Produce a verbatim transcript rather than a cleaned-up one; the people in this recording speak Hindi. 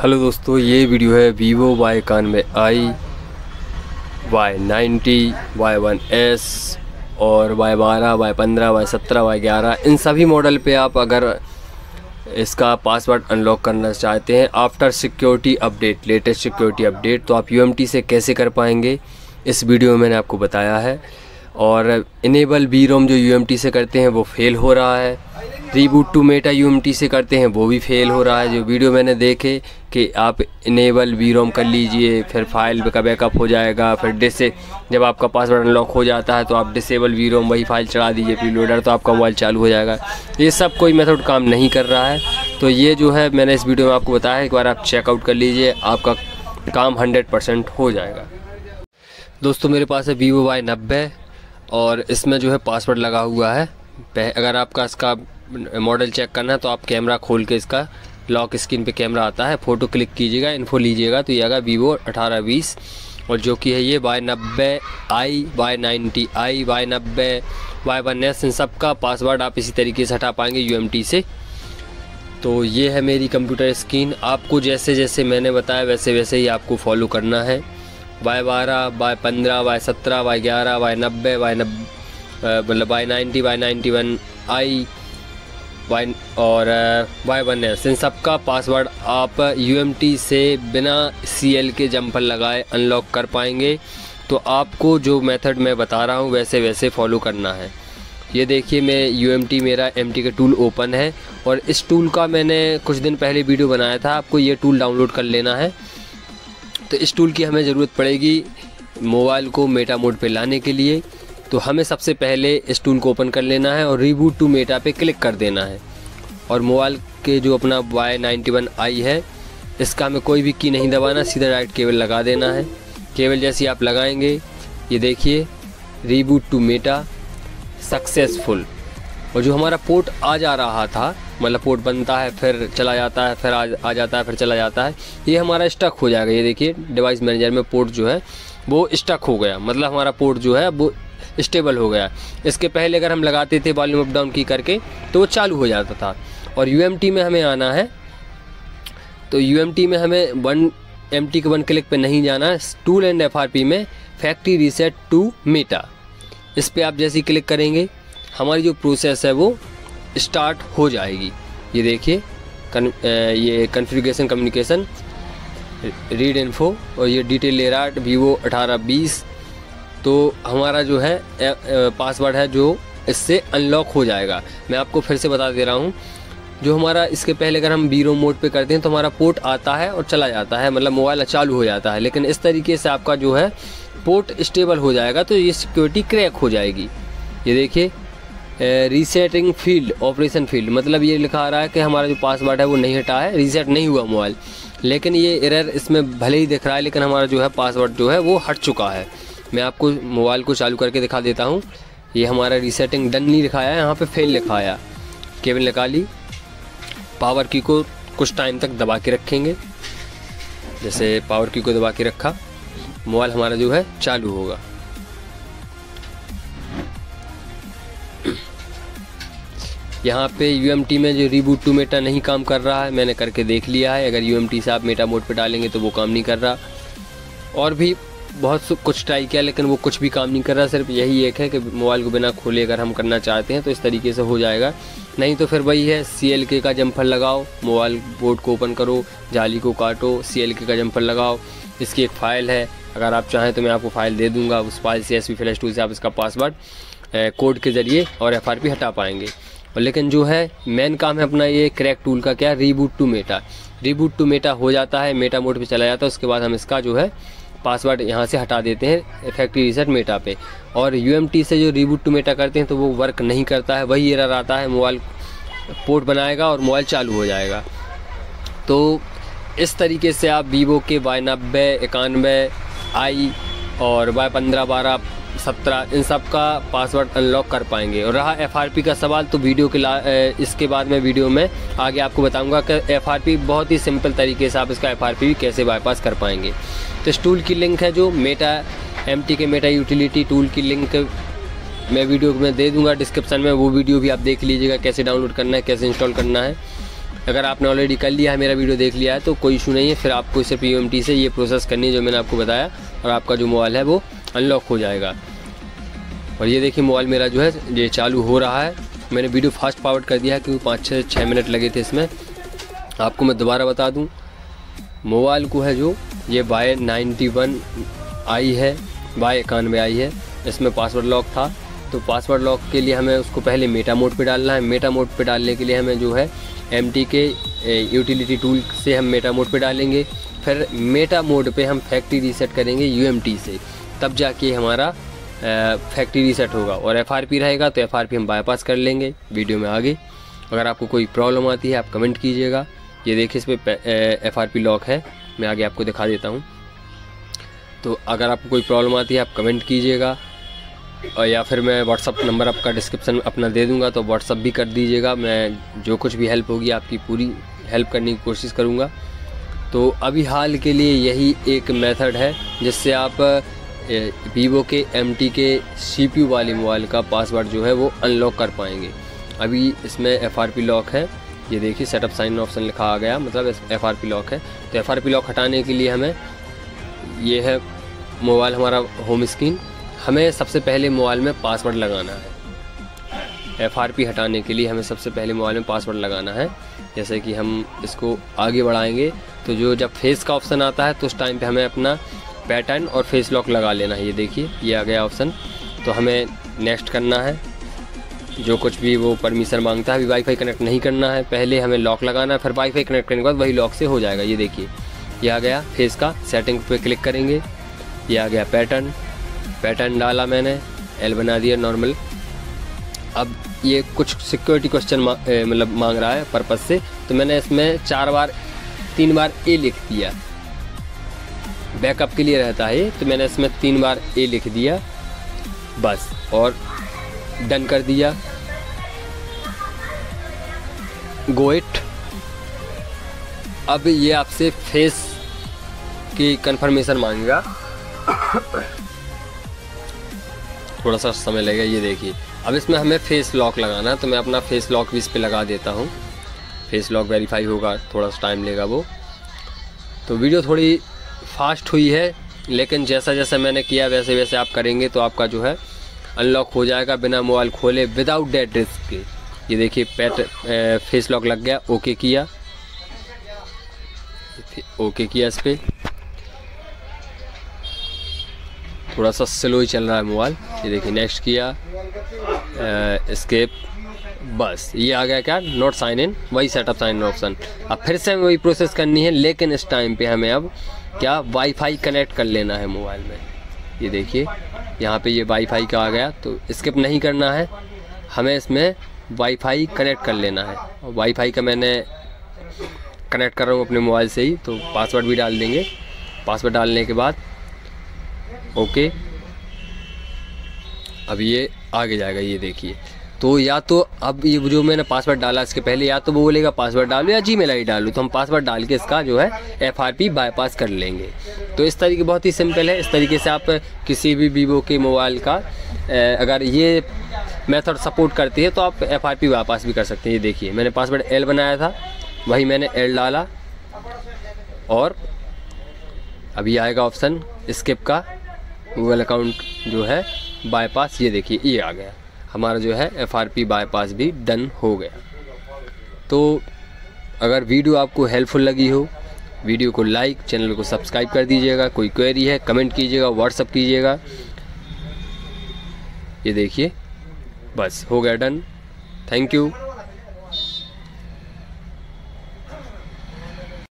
हेलो दोस्तों, ये वीडियो है वीवो वाई इक्यानवे I, Y ninety, Y one S और वाई बारह, वाई पंद्रह, वाई सत्रह, वाई ग्यारह। इन सभी मॉडल पे आप अगर इसका पासवर्ड अनलॉक करना चाहते हैं after security update, latest security update, तो आप यू एम टी से कैसे कर पाएंगे इस वीडियो में मैंने आपको बताया है। और इनेबल बी रोम जो यू एम टी से करते हैं वो फेल हो रहा है, reboot to meta U M T से करते हैं वो भी फेल हो रहा है। जो वीडियो मैंने देखे कि आप इनेबल बी रोम कर लीजिए, फिर फाइल का बैकअप हो जाएगा, फिर डिस जब आपका पासवर्ड अनलॉक हो जाता है तो आप डिसेबल बी रोम वही फाइल चढ़ा दीजिए प्रीलोडर, तो आपका मोबाइल चालू हो जाएगा। ये सब कोई मेथड काम नहीं कर रहा है, तो ये जो है मैंने इस वीडियो में आपको बताया है, एक बार आप चेकआउट कर लीजिए, आपका काम हंड्रेड परसेंट हो जाएगा। दोस्तों मेरे पास है वीवो वाई नब्बे और इसमें जो है पासवर्ड लगा हुआ है। अगर आपका इसका मॉडल चेक करना है तो आप कैमरा खोल के इसका लॉक स्क्रीन पे कैमरा आता है, फ़ोटो क्लिक कीजिएगा, इन्फो लीजिएगा तो ये आएगा वीवो अठारह बीस, और जो कि है ये वाई नब्बे I, Y ninety I, Y नब्बे, वाई वन एस, इन सब का पासवर्ड आप इसी तरीके से हटा पाएंगे यू एम टी से। तो ये है मेरी कंप्यूटर स्क्रीन, आपको जैसे जैसे मैंने बताया वैसे वैसे ही आपको फॉलो करना है। वाई बारह, वाई पंद्रह, वाई सत्रह, वाई ग्यारह, वाई नब्बे, वाई मतलब Y ninety, Y ninety one I Y और वाई वन एस, इन सब का पासवर्ड आप यू एम टी से बिना सी एल के जंपर लगाए अनलॉक कर पाएंगे। तो आपको जो मेथड मैं बता रहा हूँ वैसे वैसे फॉलो करना है। ये देखिए मैं यू एम टी, मेरा एम टी के टूल ओपन है और इस टूल का मैंने कुछ दिन पहले वीडियो बनाया था, आपको ये टूल डाउनलोड कर लेना है। तो इस टूल की हमें ज़रूरत पड़ेगी मोबाइल को मेटा मोड पे लाने के लिए, तो हमें सबसे पहले इस टूल को ओपन कर लेना है और रिबूट टू मेटा पे क्लिक कर देना है। और मोबाइल के जो अपना वाई नाइन्टी वन आई है इसका हमें कोई भी की नहीं दबाना, सीधा राइट केबल लगा देना है। केबल जैसे आप लगाएंगे ये देखिए रिबूट टू मेटा सक्सेसफुल, और जो हमारा पोर्ट आ जा रहा था, मतलब पोर्ट बनता है फिर चला जाता है, फिर आ, आ जाता है, फिर चला जाता है, ये हमारा स्टक हो जाएगा। ये देखिए डिवाइस मैनेजर में पोर्ट जो है वो स्टक हो गया, मतलब हमारा पोर्ट जो है वो स्टेबल हो गया। इसके पहले अगर हम लगाते थे वॉल्यूम अप डाउन की करके तो वो चालू हो जाता था। और यू एम टी में हमें आना है, तो यू एम टी में हमें वन एम टी के वन क्लिक पर नहीं जाना है, tool and F R P में फैक्ट्री रीसेट टू मेटा, इस पर आप जैसे ही क्लिक करेंगे हमारी जो प्रोसेस है वो स्टार्ट हो जाएगी। ये देखिए कन, ये कॉन्फ़िगरेशन कम्युनिकेशन रीड इन्फो और ये डिटेल ले रहा है वीवो अठारह बीस। तो हमारा जो है पासवर्ड है जो इससे अनलॉक हो जाएगा। मैं आपको फिर से बता दे रहा हूँ, जो हमारा इसके पहले अगर हम बीरो मोड पे करते हैं तो हमारा पोर्ट आता है और चला जाता है, मतलब मोबाइल चालू हो जाता है, लेकिन इस तरीके से आपका जो है पोर्ट स्टेबल हो जाएगा, तो ये सिक्योरिटी क्रैक हो जाएगी। ये देखिए रीसेटिंग फील्ड, ऑपरेशन फील्ड, मतलब ये लिखा आ रहा है कि हमारा जो पासवर्ड है वो नहीं हटा है, रीसेट नहीं हुआ मोबाइल, लेकिन ये एरर इसमें भले ही दिख रहा है, लेकिन हमारा जो है पासवर्ड जो है वो हट चुका है। मैं आपको मोबाइल को चालू करके दिखा देता हूँ। ये हमारा रीसेटिंग डन नहीं लिखाया है, यहाँ पे फेल लिखाया। केबल निकाली, पावर की को कुछ टाइम तक दबा के रखेंगे, जैसे पावर की को दबा के रखा मोबाइल हमारा जो है चालू होगा। यहाँ पे यू एम टी में जो रिबूट टू मेटा नहीं काम कर रहा है, मैंने करके देख लिया है। अगर यू एम टी से आप मेटा मोड पे डालेंगे तो वो काम नहीं कर रहा, और भी बहुत कुछ ट्राई किया लेकिन वो कुछ भी काम नहीं कर रहा। सिर्फ यही एक है कि मोबाइल को बिना खोले अगर हम करना चाहते हैं तो इस तरीके से हो जाएगा, नहीं तो फिर वही है सी एल के का जंपर लगाओ, मोबाइल बोर्ड को ओपन करो, जाली को काटो, सी एल के का जंपर लगाओ। इसकी एक फ़ाइल है, अगर आप चाहें तो मैं आपको फ़ाइल दे दूँगा, उस फाइल से एस पी फ्लैश टूल से आप इसका पासवर्ड कोड के ज़रिए और एफ आर पी हटा पाएंगे। और लेकिन जो है मेन काम है अपना ये क्रैक टूल का, क्या reboot to meta, reboot to meta हो जाता है, मेटा मोड पे चला जाता है, उसके बाद हम इसका जो है पासवर्ड यहाँ से हटा देते हैं फैक्ट्री रीसेट मेटा पे। और यू एम टी से जो रीबूट टू मेटा करते हैं तो वो वर्क नहीं करता है, वही एरर आता है, मोबाइल पोर्ट बनाएगा और मोबाइल चालू हो जाएगा। तो इस तरीके से आप वीवो के वाई नब्बे इक्यानवे आई और वाई पंद्रह बारह सत्रह इन सब का पासवर्ड अनलॉक कर पाएंगे। और रहा एफ आर पी का सवाल, तो वीडियो के ला इसके बाद में वीडियो में आगे आपको बताऊंगा कि एफ आर पी बहुत ही सिंपल तरीके से आप इसका एफ आर पी भी कैसे बाईपास कर पाएंगे। तो इस टूल की लिंक है जो मेटा एम टी के मेटा यूटिलिटी टूल की लिंक मैं वीडियो में दे दूँगा डिस्क्रिप्शन में, वो वीडियो भी आप देख लीजिएगा कैसे डाउनलोड करना है, कैसे इंस्टॉल करना है। अगर आपने ऑलरेडी कर लिया है, मेरा वीडियो देख लिया है तो कोई इशू नहीं है। फिर आपको सिर्फ यू एम टी से ये प्रोसेस करनी है जो मैंने आपको बताया, और आपका जो मोबाइल है वो अनलॉक हो जाएगा। और ये देखिए मोबाइल मेरा जो है ये चालू हो रहा है। मैंने वीडियो फास्ट फॉरवर्ड कर दिया है क्योंकि पाँच छः छः मिनट लगे थे इसमें। आपको मैं दोबारा बता दूं, मोबाइल को है जो ये वाई नाइन्टी वन आई है, वाई इक्यानवे आई है, इसमें पासवर्ड लॉक था। तो पासवर्ड लॉक के लिए हमें उसको पहले मेटा मोड पे डालना है। मेटा मोड पे डालने के लिए हमें जो है एम टी के यूटिलिटी टूल से हम मेटा मोड पे डालेंगे। फिर मेटा मोड पे हम फैक्ट्री रीसेट करेंगे यू एम टी से, तब जाके हमारा फैक्ट्री रीसेट होगा। और एफ आर पी रहेगा तो एफ आर पी हम बाईपास कर लेंगे वीडियो में आगे। अगर आपको कोई प्रॉब्लम आती है आप कमेंट कीजिएगा। ये देखिए इस पर एफ आर पी लॉक है, मैं आगे आपको दिखा देता हूँ। तो अगर आपको कोई प्रॉब्लम आती है आप कमेंट कीजिएगा, और या फिर मैं व्हाट्सअप नंबर आपका डिस्क्रिप्शन में अपना दे दूँगा तो व्हाट्सअप भी कर दीजिएगा। मैं जो कुछ भी हेल्प होगी आपकी पूरी हेल्प करने की कोशिश करूँगा। तो अभी हाल के लिए यही एक मेथड है जिससे आप वीवो के M T K C P U वाले मोबाइल का पासवर्ड जो है वो अनलॉक कर पाएंगे। अभी इसमें एफ आर पी लॉक है, ये देखिए सेटअप साइन ऑप्शन लिखा आ गया, मतलब एफ आर पी लॉक है। तो एफ आर पी लॉक हटाने के लिए हमें ये है मोबाइल हमारा होम स्क्रीन, हमें सबसे पहले मोबाइल में पासवर्ड लगाना है। एफ आर पी हटाने के लिए हमें सबसे पहले मोबाइल में पासवर्ड लगाना है। जैसे कि हम इसको आगे बढ़ाएंगे तो जो जब फेस का ऑप्शन आता है तो उस टाइम पे हमें अपना पैटर्न और फेस लॉक लगा लेना है। ये देखिए ये आ गया ऑप्शन, तो हमें नेक्स्ट करना है। जो कुछ भी वो परमिशन मांगता है, अभी वाईफाई कनेक्ट नहीं करना है, पहले हमें लॉक लगाना है, फिर वाईफाई कनेक्ट करने के बाद वही लॉक से हो जाएगा। ये देखिए ये आ गया फेस का, सेटिंग पे क्लिक करेंगे, ये आ गया पैटर्न। पैटर्न डाला मैंने, एल बना दिया नॉर्मल। अब ये कुछ सिक्योरिटी क्वेश्चन मतलब मा, मांग रहा है पर्पस से, तो मैंने इसमें चार बार तीन बार ए लिख दिया, बैकअप के लिए रहता है, तो मैंने इसमें तीन बार ए लिख दिया बस, और डन कर दिया, गो इट। अब ये आपसे फेस की कंफर्मेशन मांगेगा, थोड़ा सा समय लगेगा। ये देखिए अब इसमें हमें फेस लॉक लगाना है, तो मैं अपना फेस लॉक भी इस पर लगा देता हूँ। फेस लॉक वेरीफाई होगा, थोड़ा सा टाइम लेगा वो। तो वीडियो थोड़ी फास्ट हुई है, लेकिन जैसा जैसा मैंने किया वैसे वैसे आप करेंगे तो आपका जो है अनलॉक हो जाएगा बिना मोबाइल खोले, विदाउट डेट रिस्क के। ये देखिए पैट फेस लॉक लग गया, ओके किया, ओके किया इस पर। थोड़ा सा स्लो ही चल रहा है मोबाइल। ये देखिए नेक्स्ट किया, स्केप, बस ये आ गया क्या, नॉट साइन इन, वही सेटअप साइन इन ऑप्शन। अब फिर से हमें वही प्रोसेस करनी है, लेकिन इस टाइम पे हमें अब क्या वाईफाई कनेक्ट कर लेना है मोबाइल में। ये देखिए यहाँ पे ये वाईफाई का आ गया, तो स्किप नहीं करना है, हमें इसमें वाईफाई कनेक्ट कर लेना है। वाईफाई का मैंने कनेक्ट कर रहा हूँ अपने मोबाइल से ही, तो पासवर्ड भी डाल देंगे। पासवर्ड डालने के बाद ओके, अब ये आगे जाएगा। ये देखिए तो या तो अब ये जो मैंने पासवर्ड डाला इसके पहले या तो वो बोलेगा पासवर्ड डालो या जी मेल आई डी डालो, तो हम पासवर्ड डाल के इसका जो है एफ आर पी बाईपास कर लेंगे। तो इस तरीके बहुत ही सिंपल है, इस तरीके से आप किसी भी वीवो के मोबाइल का अगर ये मेथड सपोर्ट करती है तो आप एफ आर पी बाईपास भी कर सकते हैं। ये देखिए मैंने पासवर्ड एल बनाया था, वही मैंने एल डाला, और अभी आएगा ऑप्शन स्किप का, गूगल अकाउंट जो है बाईपास। ये देखिए ये आ गया हमारा जो है एफ आर पी बाईपास भी डन हो गया। तो अगर वीडियो आपको हेल्पफुल लगी हो, वीडियो को लाइक, चैनल को सब्सक्राइब कर दीजिएगा। कोई क्वेरी है कमेंट कीजिएगा, व्हाट्सअप कीजिएगा। ये देखिए बस हो गया डन। Thank you.